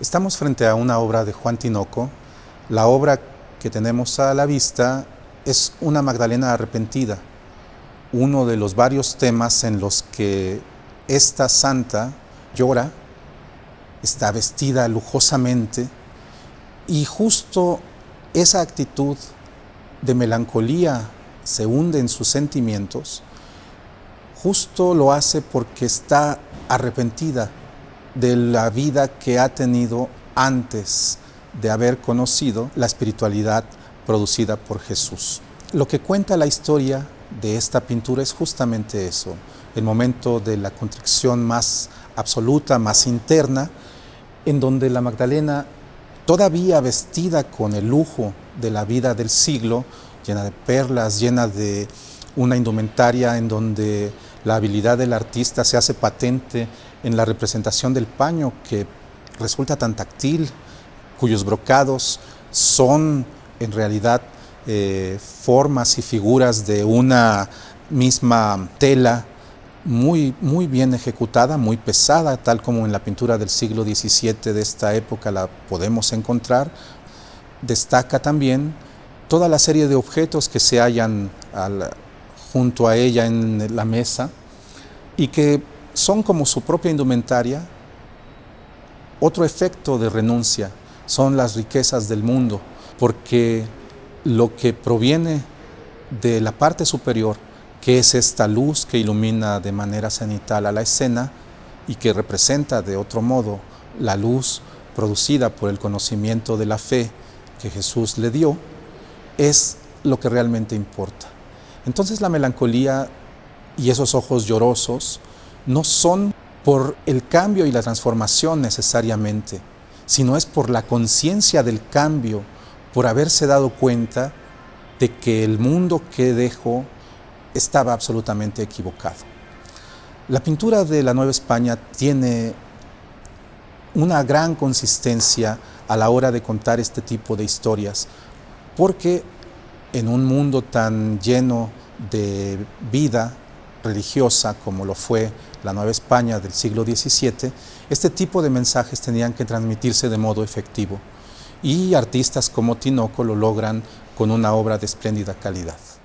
Estamos frente a una obra de Juan Tinoco. La obra que tenemos a la vista es una Magdalena arrepentida, uno de los varios temas en los que esta santa llora, está vestida lujosamente y justo esa actitud de melancolía se hunde en sus sentimientos, justo lo hace porque está arrepentida de la vida que ha tenido antes de haber conocido la espiritualidad producida por Jesús. Lo que cuenta la historia de esta pintura es justamente eso, el momento de la contrición más absoluta, más interna, en donde la Magdalena, todavía vestida con el lujo de la vida del siglo, llena de perlas, llena de una indumentaria en donde la habilidad del artista se hace patente en la representación del paño que resulta tan táctil, cuyos brocados son en realidad formas y figuras de una misma tela muy bien ejecutada, muy pesada, tal como en la pintura del siglo XVII de esta época la podemos encontrar. Destaca también toda la serie de objetos que se hallan junto a ella en la mesa y que son como su propia indumentaria, otro efecto de renuncia, son las riquezas del mundo, porque lo que proviene de la parte superior, que es esta luz que ilumina de manera cenital a la escena y que representa de otro modo la luz producida por el conocimiento de la fe que Jesús le dio, es lo que realmente importa. Entonces la melancolía y esos ojos llorosos no son por el cambio y la transformación necesariamente, sino es por la conciencia del cambio, por haberse dado cuenta de que el mundo que dejó estaba absolutamente equivocado. La pintura de la Nueva España tiene una gran consistencia a la hora de contar este tipo de historias, porque en un mundo tan lleno de vida religiosa como lo fue la Nueva España del siglo XVII, este tipo de mensajes tenían que transmitirse de modo efectivo y artistas como Tinoco lo logran con una obra de espléndida calidad.